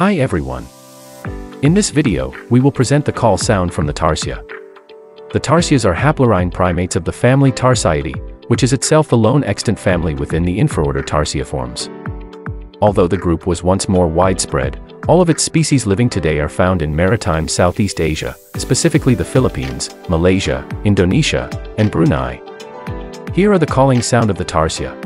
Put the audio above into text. Hi everyone. In this video, we will present the call sound from the tarsia. The tarsias are Haplorhini primates of the family Tarsiidae, which is itself the lone extant family within the infraorder Tarsiiformes. Although the group was once more widespread, all of its species living today are found in maritime Southeast Asia, specifically the Philippines, Malaysia, Indonesia, and Brunei. Here are the calling sound of the tarsia.